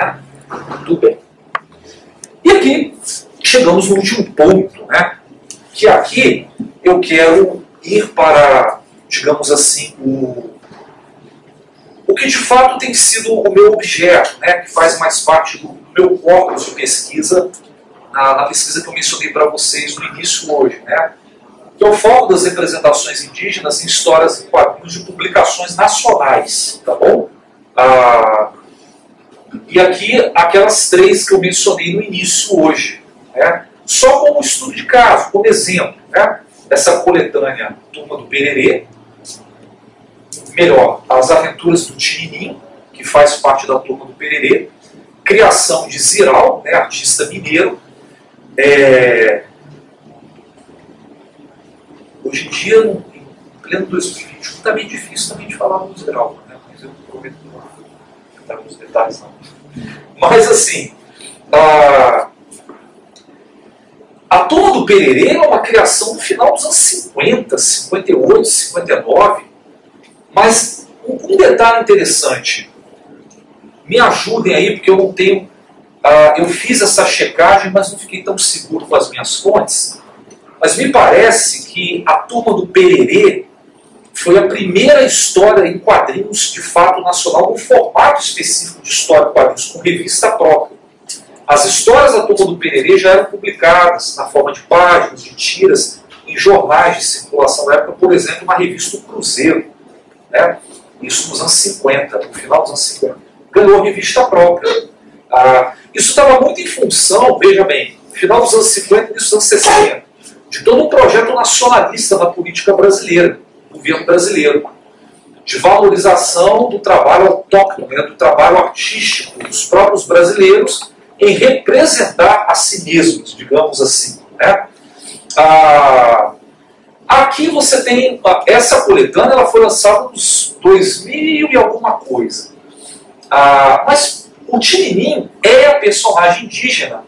Né? Tudo bem. E aqui chegamos no último ponto, né? Que aqui eu quero ir para, digamos assim, o que de fato tem sido o meu objeto, né? Que faz mais parte do meu corpus de pesquisa, na pesquisa que eu mencionei para vocês no início hoje, né? Que é o foco das representações indígenas em histórias em quadrinhos de publicações nacionais, tá bom? E aqui, aquelas três que eu mencionei no início hoje, né? Só como estudo de caso, como exemplo, né? Essa coletânea Turma do Pererê, melhor, As Aventuras do Tininim, que faz parte da Turma do Pererê, criação de Ziraldo, né? Artista mineiro, Hoje em dia, em pleno 2021, está meio difícil também de falar do Ziraldo, né? Mas eu prometo que não vou entrar nos detalhes, não. Mas, assim, a Turma do Pererê é uma criação do final dos anos 50, 58, 59, mas um detalhe interessante. Me ajudem aí, porque eu não tenho... eu fiz essa checagem, mas não fiquei tão seguro com as minhas fontes. Mas me parece que a Turma do Pererê foi a primeira história em quadrinhos de fato nacional, num formato específico de história em quadrinhos, com revista própria. As histórias da Turma do Pererê já eram publicadas na forma de páginas, de tiras, em jornais de circulação da época, por exemplo, uma revista do Cruzeiro, né? Isso nos anos 50, no final dos anos 50. Ganhou revista própria. Isso estava muito em função, veja bem, no final dos anos 50 e dos anos 60. De todo um projeto nacionalista na política brasileira, do governo brasileiro, de valorização do trabalho autóctone, do trabalho artístico dos próprios brasileiros em representar a si mesmos, digamos assim. Né? Aqui você tem, essa coletânea ela foi lançada nos 2000 e alguma coisa. Mas o Tininim é a personagem indígena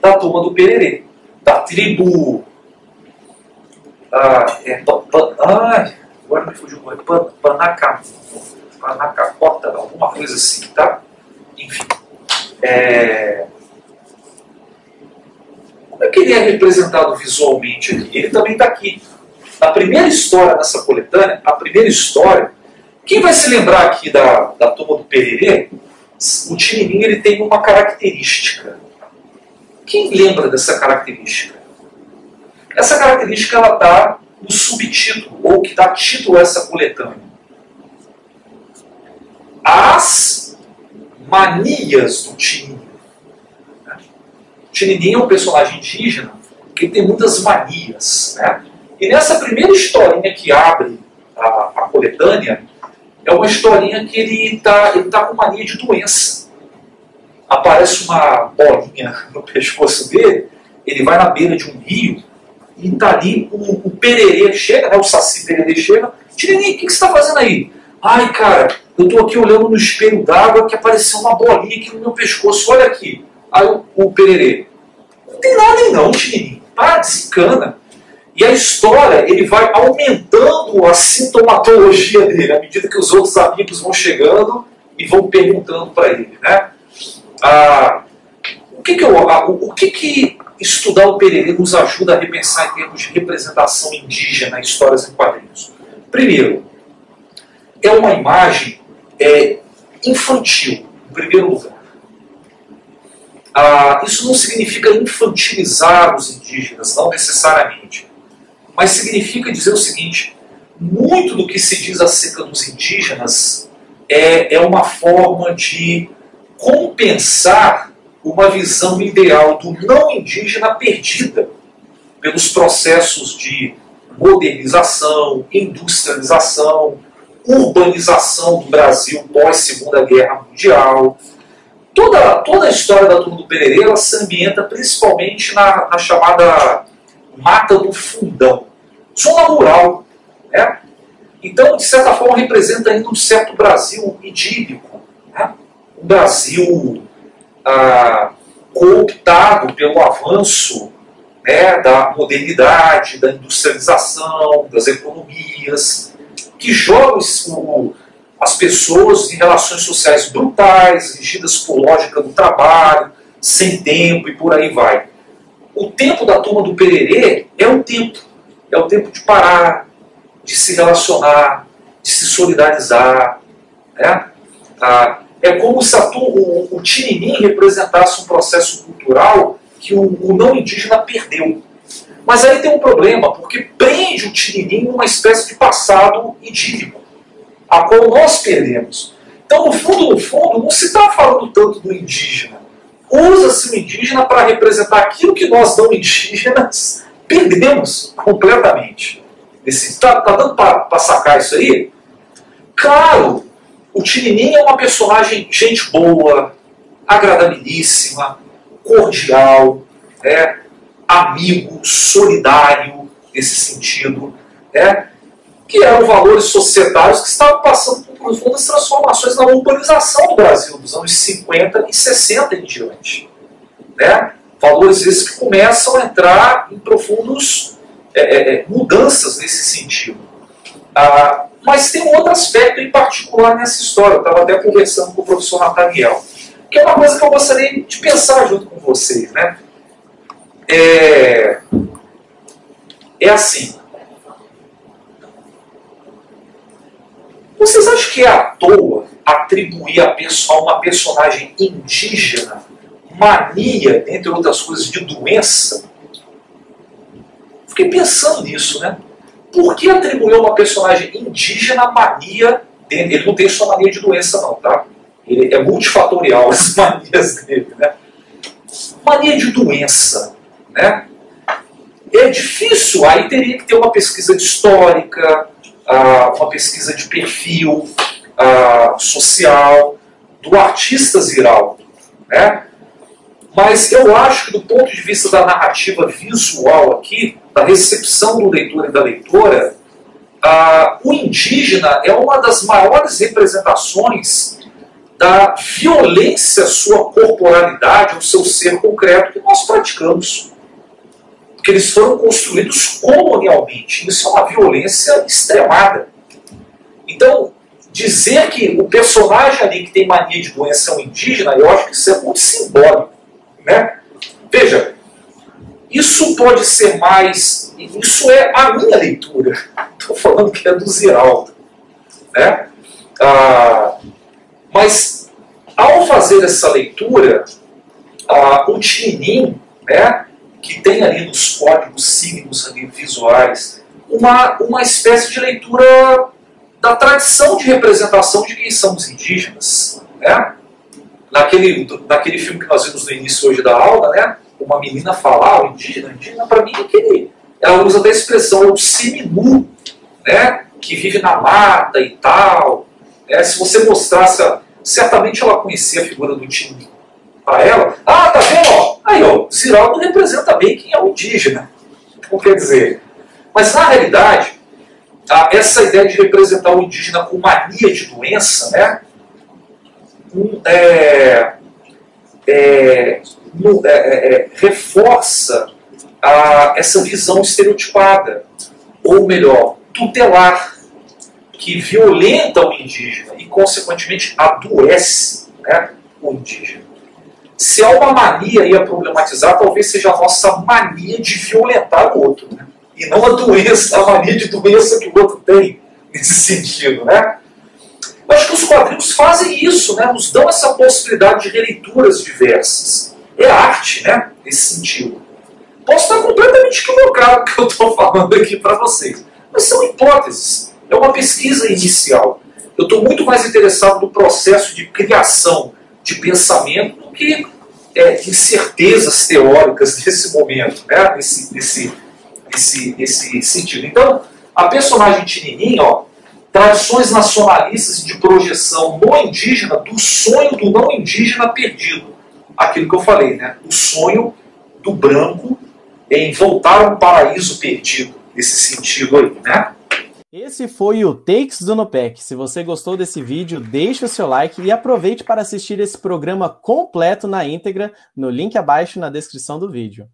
da Turma do Pererê, da tribo... agora me fugiu o nome, Panacapota, alguma coisa assim, tá? Enfim. Como é que ele é representado visualmente aqui? Ele também está aqui. Na primeira história dessa coletânea, a primeira história, quem vai se lembrar aqui da Turma do Pererê, o Tininim, ele tem uma característica. Quem lembra dessa característica? Essa característica ela está no subtítulo, ou que dá título a essa coletânea. As manias do Tininim. O Tininim é um personagem indígena que tem muitas manias. Né? E nessa primeira historinha que abre a coletânea, é uma historinha que ele tá com mania de doença. Aparece uma bolinha no pescoço dele, ele vai na beira de um rio, e tá ali, o Pererê chega, né, o Saci Pererê chega. Tininim, o que você tá fazendo aí? Ai, cara, eu tô aqui olhando no espelho d'água que apareceu uma bolinha aqui no meu pescoço, olha aqui. Aí o Pererê, não tem nada aí não, Tininim, para, desencana. E a história, ele vai aumentando a sintomatologia dele, à medida que os outros amigos vão chegando e vão perguntando para ele, né? O que estudar o Pererê nos ajuda a repensar em termos de representação indígena em histórias em quadrinhos? Primeiro, é uma imagem infantil, em primeiro lugar. Isso não significa infantilizar os indígenas, não necessariamente. Mas significa dizer o seguinte, muito do que se diz acerca dos indígenas é uma forma de compensar uma visão ideal do não indígena perdida pelos processos de modernização, industrialização, urbanização do Brasil pós-Segunda Guerra Mundial. Toda a história da Turma do Pererê ela se ambienta principalmente na chamada Mata do Fundão, zona rural. Né? Então, de certa forma, representa ainda um certo Brasil idílico, né? Um Brasil... cooptado pelo avanço, né, da modernidade, da industrialização, das economias, que joga as pessoas em relações sociais brutais, regidas por lógica do trabalho, sem tempo e por aí vai. O tempo da Turma do Pererê é o tempo de parar, de se relacionar, de se solidarizar, né? É como se o Tininim representasse um processo cultural que o não indígena perdeu. Mas aí tem um problema, porque prende o Tininim numa espécie de passado idílico, a qual nós perdemos. Então, no fundo, não se está falando tanto do indígena. Usa-se o indígena para representar aquilo que nós não indígenas perdemos completamente. Tá dando para sacar isso aí? Claro, o Tininim é uma personagem gente boa, agradabilíssima, cordial, né? Amigo, solidário, nesse sentido, né? Que eram valores societários que estavam passando por profundas transformações na urbanização do Brasil dos anos 50 e 60 em diante, né? Valores esses que começam a entrar em profundas mudanças nesse sentido. Mas tem um outro aspecto em particular nessa história. Eu estava até conversando com o professor Nathaniel, que é uma coisa que eu gostaria de pensar junto com vocês, né? É assim. Vocês acham que é à toa atribuir a uma personagem indígena mania, entre outras coisas, de doença? Fiquei pensando nisso, né? Por que atribuir a uma personagem indígena mania? Ele não tem só mania de doença, não, tá? Ele é multifatorial, as manias dele, né? Mania de doença, né? É difícil, aí teria que ter uma pesquisa histórica, uma pesquisa de perfil social do artista Ziraldo, né? Mas eu acho que do ponto de vista da narrativa visual aqui, da recepção do leitor e da leitora, o indígena é uma das maiores representações da violência à sua corporalidade, ao seu ser concreto que nós praticamos. Porque eles foram construídos colonialmente. Isso é uma violência extremada. Então, dizer que o personagem ali que tem mania de doença é um indígena, eu acho que isso é muito simbólico, né? Veja, isso pode ser mais... Isso é a minha leitura. Estou falando que é do Ziraldo, né? Mas, ao fazer essa leitura, o Tininim, né, que tem ali nos códigos signos ali, visuais, uma espécie de leitura da tradição de representação de quem são os indígenas, né? Naquele filme que nós vimos no início hoje da aula, né, uma menina falar, o indígena para mim é aquele... Ela usa até a expressão, o seminu, né, que vive na mata e tal... se você mostrasse, certamente ela conhecia a figura do Tininim para ela. Tá vendo? Aí, Ziraldo representa bem quem é o indígena. Então, quer dizer... Mas, na realidade, essa ideia de representar o indígena com mania de doença, né? Reforça essa visão estereotipada, ou melhor, tutelar, que violenta o indígena e, consequentemente, adoece, né, o indígena. Se há uma mania aí a problematizar, talvez seja a nossa mania de violentar o outro, né? E não a mania de doença que o outro tem, nesse sentido, né? Eu acho que os quadrinhos fazem isso, né? Nos dão essa possibilidade de releituras diversas. É arte, né, nesse sentido. Posso estar completamente equivocado com o que eu estou falando aqui para vocês, mas são hipóteses. É uma pesquisa inicial. Eu estou muito mais interessado no processo de criação de pensamento do que em certezas teóricas nesse momento, né? Nesse sentido. Então, a personagem Tininim, tradições nacionalistas de projeção no indígena do sonho do não indígena perdido. Aquilo que eu falei, né? O sonho do branco em voltar a um paraíso perdido, nesse sentido aí, né? Esse foi o Takes do NuPeQ. Se você gostou desse vídeo, deixe o seu like e aproveite para assistir esse programa completo na íntegra no link abaixo na descrição do vídeo.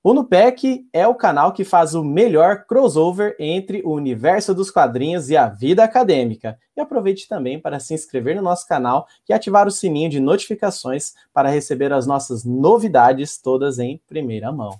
O NuPeQ é o canal que faz o melhor crossover entre o universo dos quadrinhos e a vida acadêmica. E aproveite também para se inscrever no nosso canal e ativar o sininho de notificações para receber as nossas novidades todas em primeira mão.